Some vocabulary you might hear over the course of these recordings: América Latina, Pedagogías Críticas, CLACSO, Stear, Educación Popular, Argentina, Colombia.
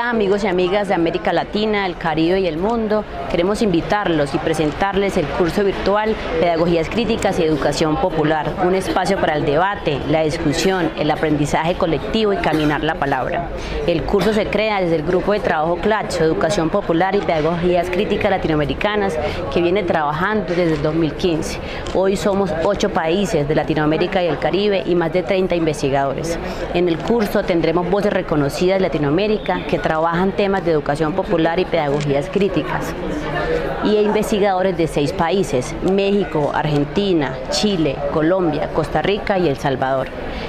Hola amigos y amigas de América Latina, el Caribe y el mundo, queremos invitarlos y presentarles el curso virtual Pedagogías Críticas y Educación Popular, un espacio para el debate, la discusión, el aprendizaje colectivo y caminar la palabra. El curso se crea desde el grupo de trabajo CLACSO, Educación Popular y Pedagogías Críticas Latinoamericanas, que viene trabajando desde el 2015. Hoy somos 8 países de Latinoamérica y el Caribe y más de 30 investigadores. En el curso tendremos voces reconocidas de Latinoamérica, que trabajan temas de educación popular y pedagogías críticas, y hay investigadores de 6 países: México, Argentina, Chile, Colombia, Costa Rica y El Salvador.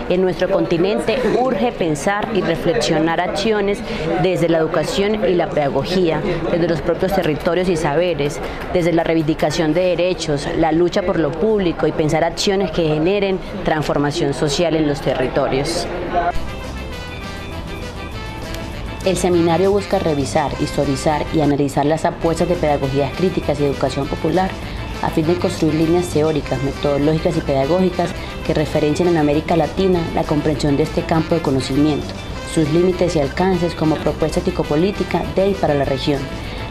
En nuestro continente urge pensar y reflexionar acciones desde la educación y la pedagogía, desde los propios territorios y saberes, desde la reivindicación de derechos, la lucha por lo público y pensar acciones que generen transformación social en los territorios. El seminario busca revisar, historizar y analizar las apuestas de pedagogías críticas y educación popular a fin de construir líneas teóricas, metodológicas y pedagógicas que referencien en América Latina la comprensión de este campo de conocimiento, sus límites y alcances como propuesta ético-política de y para la región.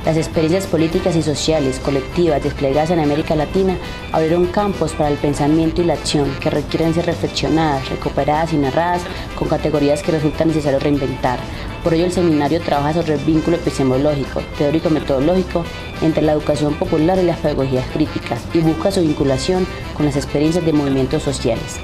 Las experiencias políticas y sociales colectivas desplegadas en América Latina abrieron campos para el pensamiento y la acción que requieren ser reflexionadas, recuperadas y narradas con categorías que resulta necesario reinventar. Por ello, el seminario trabaja sobre el vínculo epistemológico, teórico-metodológico entre la educación popular y las pedagogías críticas y busca su vinculación con las experiencias de movimientos sociales.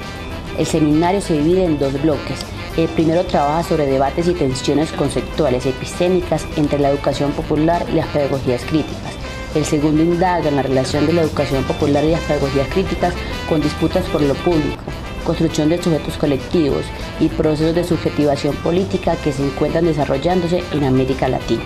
El seminario se divide en 2 bloques. El primero trabaja sobre debates y tensiones conceptuales y epistémicas entre la educación popular y las pedagogías críticas. El segundo indaga en la relación de la educación popular y las pedagogías críticas con disputas por lo público, construcción de sujetos colectivos y procesos de subjetivación política que se encuentran desarrollándose en América Latina.